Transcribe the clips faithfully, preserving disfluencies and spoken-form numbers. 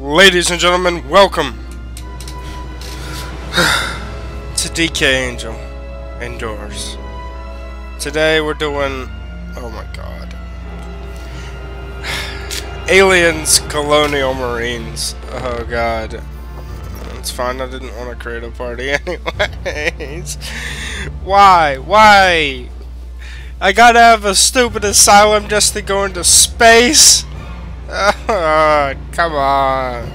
Ladies and gentlemen, welcome to D K Angel Indoors. Today we're doing, oh my god, Aliens: Colonial Marines. Oh god, it's fine. I didn't want to create a party anyways. Why? Why? I gotta have a stupid asylum just to go into space? Oh, come on.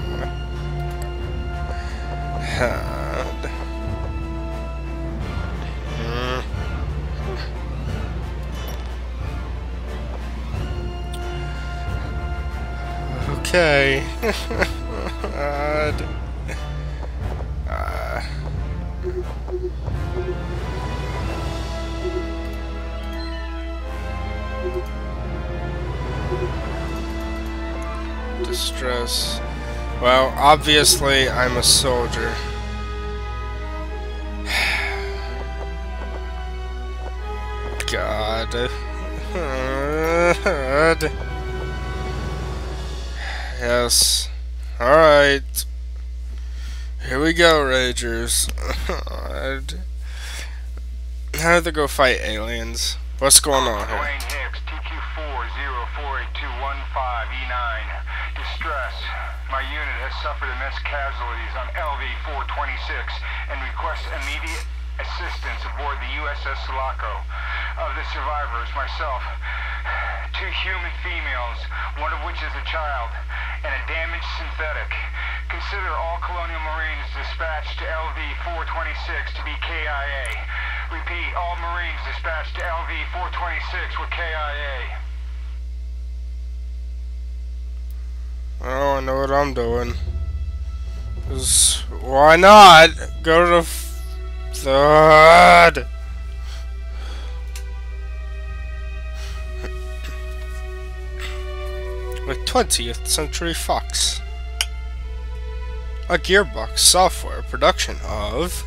God. Mm. Okay. God. Uh. Distress. Well, obviously, I'm a soldier. God. God. Yes. Alright. Here we go, Ragers. God. How did they go fight aliens? What's going on here? Suffered immense casualties on L V four twenty-six and requests immediate assistance aboard the U S S Sulaco. Of the survivors, myself, two human females, one of which is a child, and a damaged synthetic. Consider all Colonial Marines dispatched to L V four twenty-six to be K I A. Repeat, all Marines dispatched to L V four twenty-six were K I A. Oh, I know what I'm doing. Cause why not go to the f third? With twentieth Century Fox, a Gearbox Software production of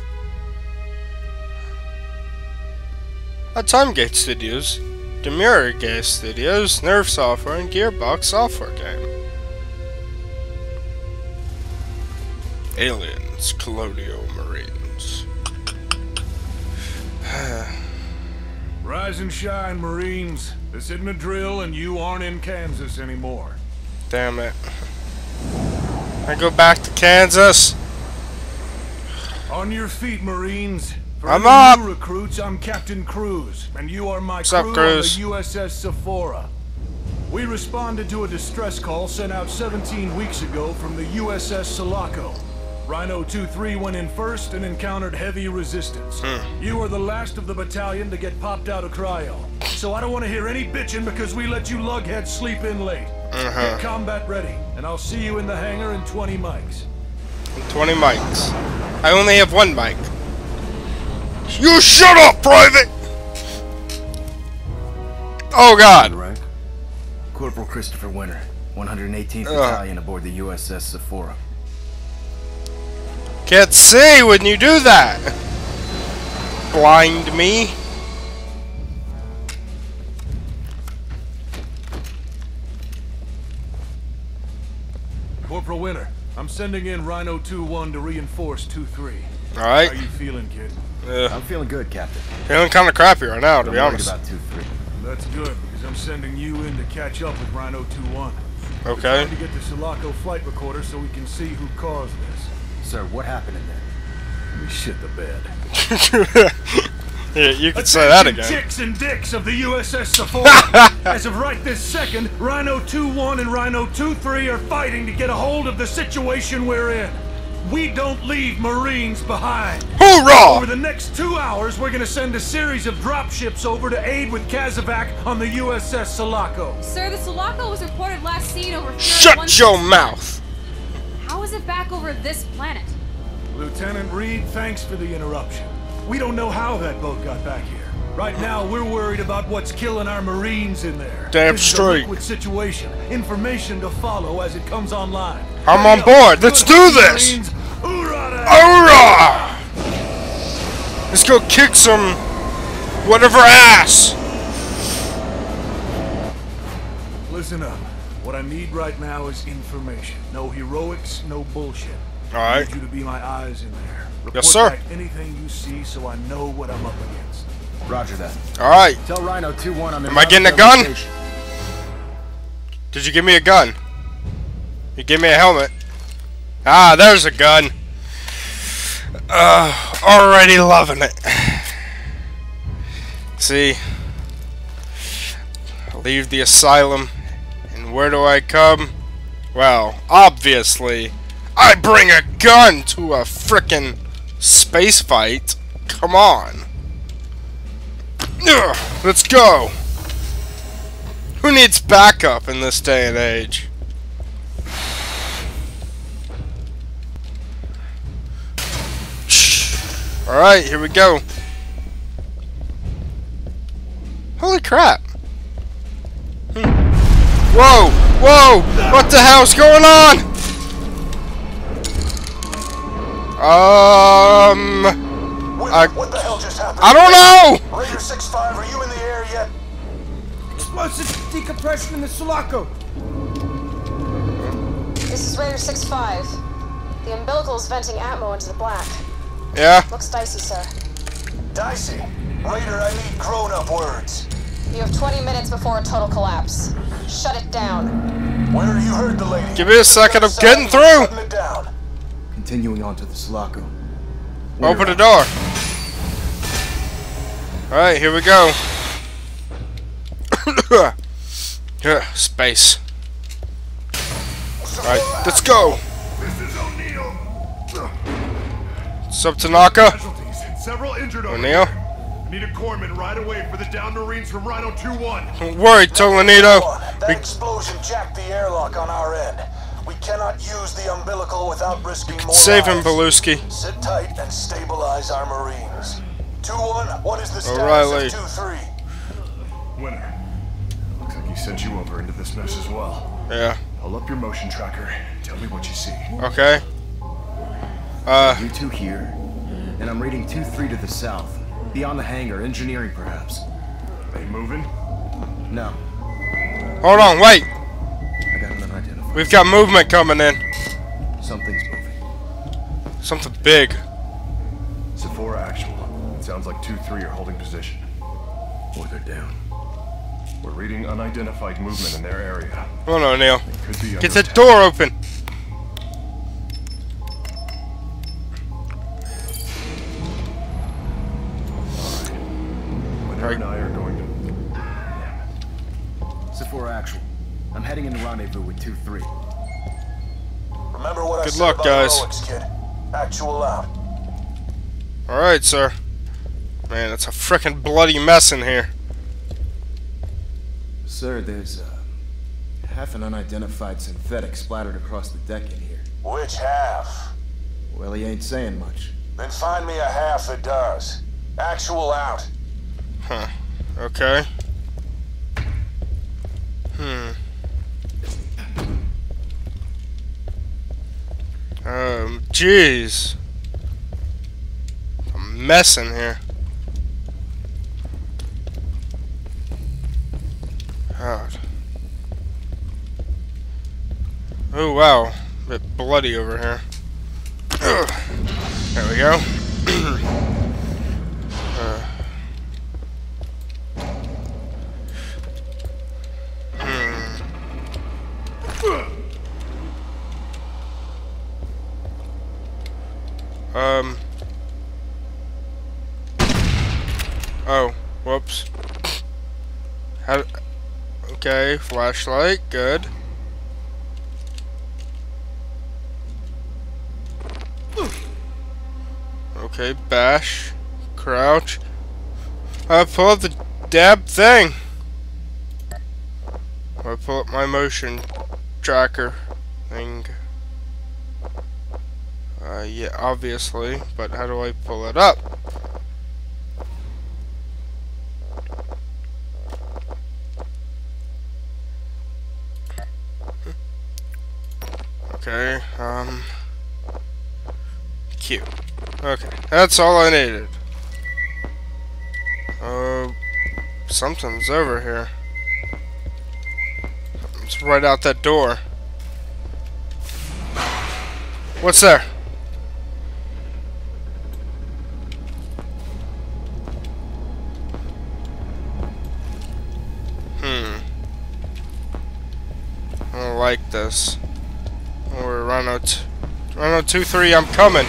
a Timegate Studios, Demuragate Studios, Nerve Software, and Gearbox Software game. Aliens, Colonial Marines. Rise and shine, Marines. This isn't a drill and you aren't in Kansas anymore. Damn it. I go back to Kansas. On your feet, Marines. For I'm up! New recruits, I'm Captain Cruz, and you are my What's crew up, Cruz? On the U S S Sephora. We responded to a distress call sent out seventeen weeks ago from the U S S Sulaco. Rhino two three went in first and encountered heavy resistance. Hmm. You were the last of the battalion to get popped out of cryo. So I don't want to hear any bitching because we let you lughead sleep in late. Uh-huh. Get combat ready, and I'll see you in the hangar in twenty mics. twenty mics. I only have one mic. You shut up, Private! Oh, God. Right. Corporal Christopher Winter, one hundred eighteenth uh. Battalion aboard the U S S Sephora. Can't see when you do that! Blind me. Corporal Winter, I'm sending in Rhino two one to reinforce two three. Alright. How you feeling, kid? Uh, I'm feeling good, Captain. Feeling kinda crappy right now, to be honest. About two three. That's good, because I'm sending you in to catch up with Rhino two one. Okay. We're trying to get the Sulaco flight recorder so we can see who caused this. Sir, what happened in there? We shit the bed. Yeah, you can say that again. Chicks and dicks of the U S S Sephora. As of right this second, Rhino two one and Rhino two three are fighting to get a hold of the situation we're in. We don't leave Marines behind. Hoorah! Over the next two hours, we're going to send a series of dropships over to aid with Kazovac on the U S S Sulaco. Sir, the Sulaco was reported last seen over... Shut your mouth! How is it back over this planet? Lieutenant Reed, thanks for the interruption. We don't know how that boat got back here. Right now, we're worried about what's killing our Marines in there. Damn straight. Liquid situation. Information to follow as it comes online. I'm on board. Let's do this. Hoorah! Let's go kick some whatever ass. Listen up. What I need right now is information. No heroics, no bullshit. All right. I need you to be my eyes in there. Report yes, sir. Back anything you see, so I know what I'm up against. Roger that. All right. Tell Rhino two one I'm in. Am I getting a gun? Station. Did you give me a gun? You gave me a helmet. Ah, there's a gun. Uh, already loving it. See, leave the asylum, and where do I come? Well, obviously, I bring a gun to a frickin' space fight. Come on. Ugh, let's go. Who needs backup in this day and age? Alright, here we go. Holy crap. Hmm. Whoa! Whoa! What the hell's going on? Um... What, I, what the hell just happened? I don't know! Raider six five, are you in the air yet? Explosive decompression in the Sulaco. This is Raider six five. The umbilical's venting atmo into the black. Yeah. Looks dicey, sir. Dicey? Raider, I need grown-up words. You have twenty minutes before a total collapse. Shut it down. Where you heard the lady? Give me a second. I'm getting through. Shutting it down. Continuing on to the Sulaco. Open the door. All right, here we go. Space. All right, let's go. What's up, Tanaka? O'Neill? I need a corpsman right away for the downed Marines from Rhino two one. Don't worry, Tolanito. That explosion jacked the airlock on our end. We cannot use the umbilical without risking more lives. Save him, Beluski. Sit tight and stabilize our Marines. two one, what is the status of two three? Winter. Looks like he sent you over into this mess as well. Yeah. Pull up your motion tracker. Tell me what you see. Okay. Uh, you two here, and I'm reading two three to the south, beyond the hangar, engineering perhaps. They moving? No. Hold on, wait. I got another identifier. We've got movement coming in. Something's moving. Something big. Sephora actual. It sounds like two three are holding position, or they're down. We're reading unidentified movement in their area. Hold on, Neil. Get the door open. And I are going to. Sephora actual. I'm heading into rendezvous with two three. Remember what I said about heroics, kid. Actual out. All right, sir. Man, that's a frickin' bloody mess in here. Sir, there's uh, half an unidentified synthetic splattered across the deck in here. Which half? Well, he ain't saying much. Then find me a half that does. Actual out. Huh. Okay. Hmm. Um, jeez. A mess in here. God. Oh, wow. A bit bloody over here. Ugh. There we go. uh. Um. Oh, whoops. How? Okay, flashlight, good. Okay, bash, crouch. I pull up the dab thing. I pull up my motion tracker thing. Uh, yeah, obviously, but how do I pull it up? Okay, um... Q. Okay, that's all I needed. Uh, something's over here. It's right out that door. What's there? Hmm. I don't like this. Or Rhino two. Rhino two three, I'm coming.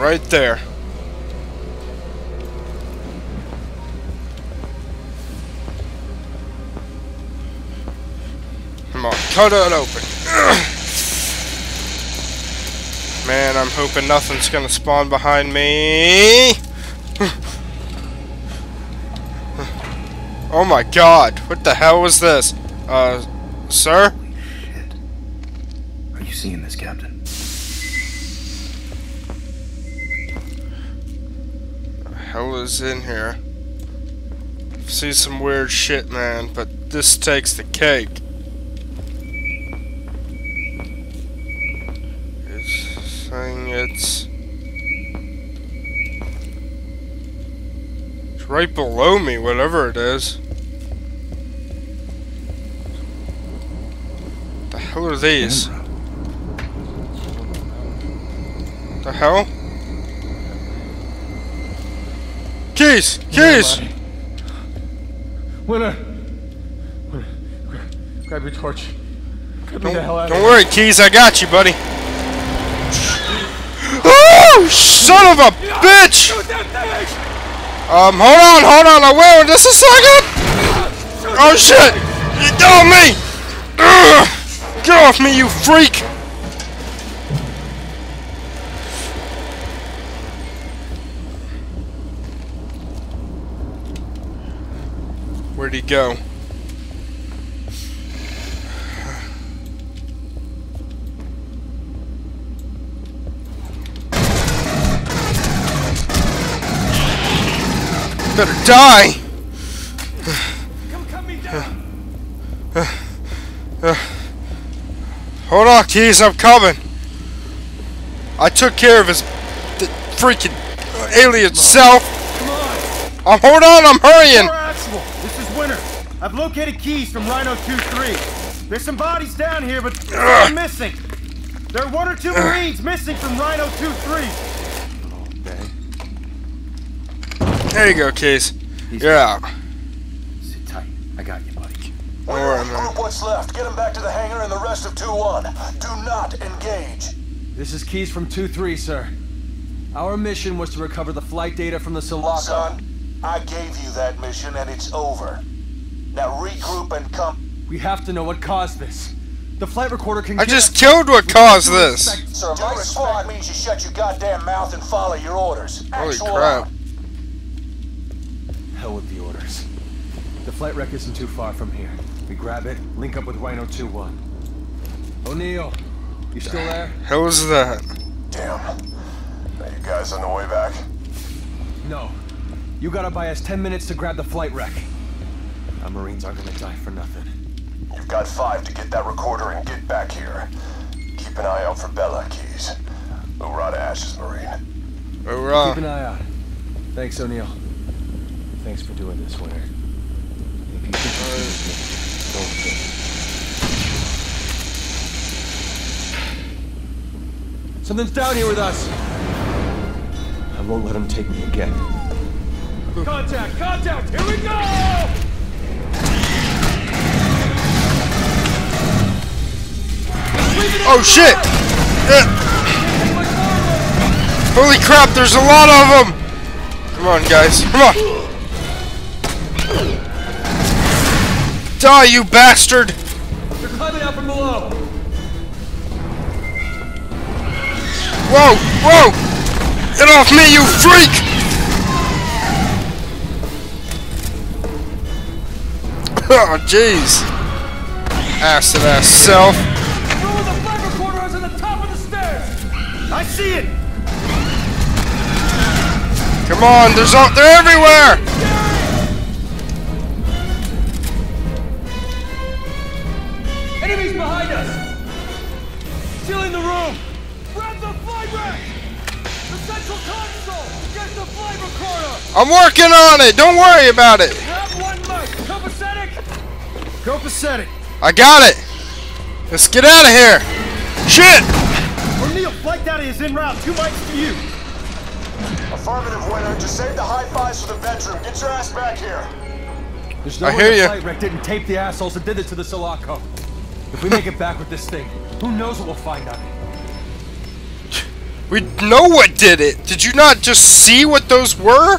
Right there. Come on, cut it open. Man, I'm hoping nothing's gonna spawn behind me. Oh my god, what the hell was this? Uh, sir? Holy shit. Are you seeing this, Captain? The hell is in here? I see some weird shit, man, but this takes the cake. It's saying it's... It's right below me, whatever it is. The hell are these? The hell? Keyes! Keyes! Winter! Winter! Grab your torch. Grab me the hell out of here. Don't worry, Keyes, I got you, buddy. Oh, son of a bitch! Um, hold on, hold on, I will in just a second! Oh shit! You got me! Ugh. Get off me, you freak! Where'd he go? Better die! Come cut me down. Uh, uh, uh. Hold on, Keyes, I'm coming! I took care of his th freaking uh, alien Come self! Come on! Um, hold on, I'm hurrying! This is Winter. I've located Keyes from Rhino two three. There's some bodies down here, but they're uh, missing! There are one or two uh, Marines missing from Rhino two three! There you go, Keyes. You're out. Sit tight. I got you, buddy. All right, man. Group what's left. Get him back to the hangar and the rest of two one. Do not engage. This is Keyes from two three, sir. Our mission was to recover the flight data from the Sulaco. Son, I gave you that mission and it's over. Now regroup and come. We have to know what caused this. The flight recorder can. I just killed what caused this. Sir, my response means you shut your goddamn mouth and follow your orders. Holy crap. Hell with the orders. The flight wreck isn't too far from here. We grab it, link up with Rhino two one. O'Neill, you still there? Hell was that? Damn. Are you guys on the way back? No. You gotta buy us ten minutes to grab the flight wreck. Our Marines aren't gonna die for nothing. You've got five to get that recorder and get back here. Keep an eye out for Bella Keyes. Hoorah to Ash's Marine. Hoorah. Keep an eye out. Thanks, O'Neill. Thanks for doing this, Winter. If you think don't. Something's down here with us. I won't let him take me again. Contact! Contact! Here we go! Oh shit! Yeah. Holy crap! There's a lot of them. Come on, guys! Come on! Die, you bastard! They're climbing out from below! Whoa! Whoa! Get off me, you freak! Oh, jeez! Acid ass self! Through the flight recorder is on the top of the stairs! I see it! Come on, there's all- they're everywhere! Enemies behind us! Sealing the room! Grab the flight rack! The central console! Get the flight recorder! I'm working on it. Don't worry about it. Not one must. Go pathetic. Go pathetic. I got it. Let's get out of here. Shit. O'Neill, Flight Daddy is en route. Two mics to you. Affirmative, Winter. Just save the high fives for the bedroom. Get your ass back here. There's no I hear you. Flight wreck didn't tape the assholes that did it to the Sulaco. If we make it back with this thing, who knows what we'll find out. We know what did it. Did you not just see what those were?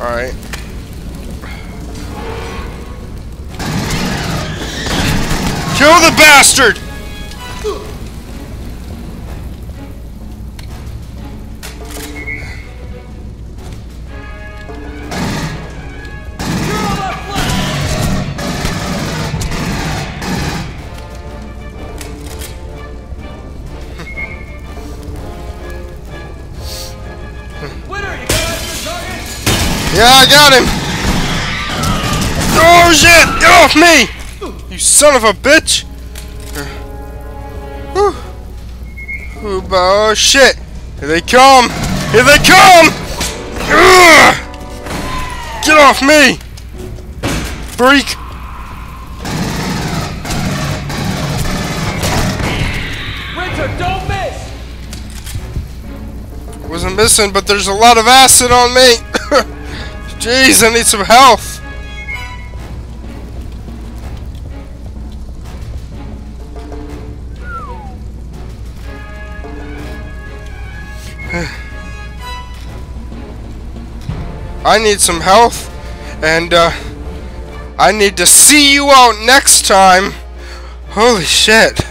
Alright. Kill the bastard! Yeah, I got him! Oh shit! Get off me! You son of a bitch! Whew. Oh shit! Here they come! Here they come! Ugh. Get off me! Freak! Winter, don't miss! Wasn't missing, but there's a lot of acid on me! Jeez, I need some health. I need some health, and uh, I need to see you out next time. Holy shit.